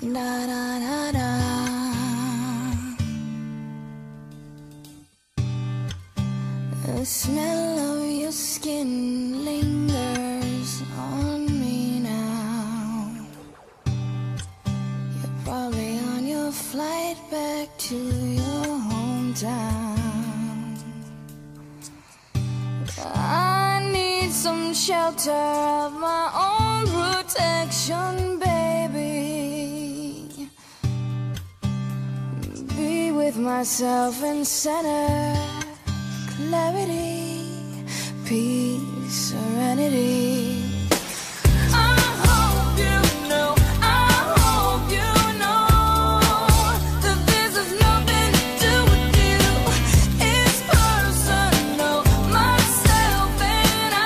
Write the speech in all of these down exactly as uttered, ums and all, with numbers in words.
da da da da. The smell of your skin lingers on me now. You're probably on your flight back to your hometown. I need some shelter of my own protection, baby. Be with myself and center. Clarity, peace, serenity. I hope you know, I hope you know that this has nothing to do with you. It's personal, myself and I.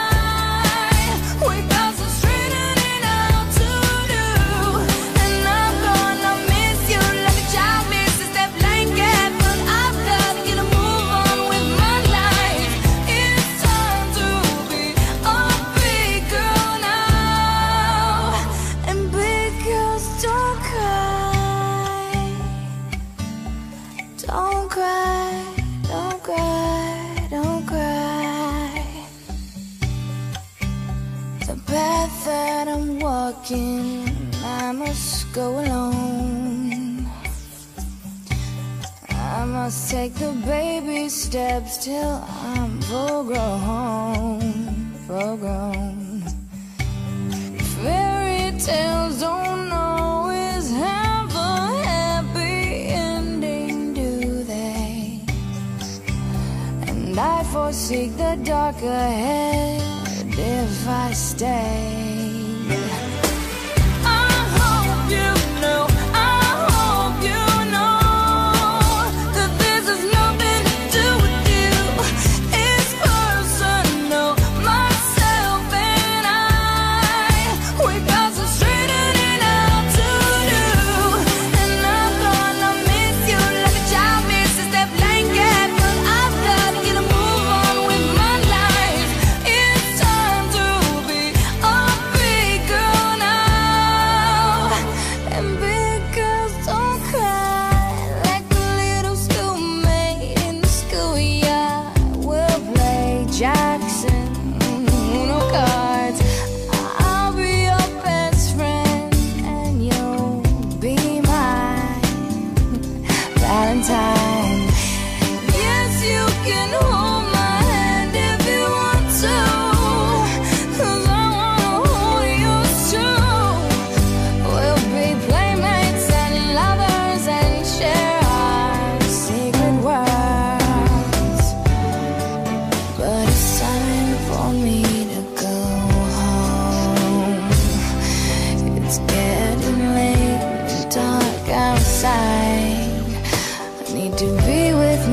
We got some straightening out to do, and I'm gonna miss you like a child misses that blanket. But I've got you to move on with my. Don't cry, don't cry, don't cry. The path that I'm walking, I must go alone. I must take the baby steps till I'm full grown, full grown. Fairy tales don't always have a happy ending, do they? And I foresee the dark ahead if I stay. I hope you know.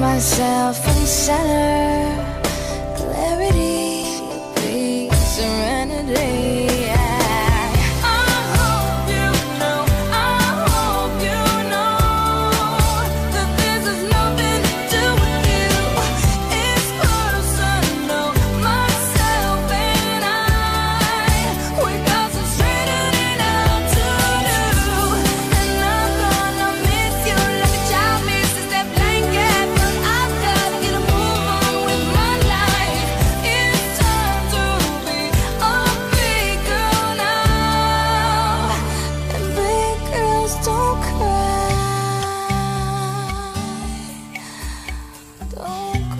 Myself and center, clarity, peace, serenity. Don't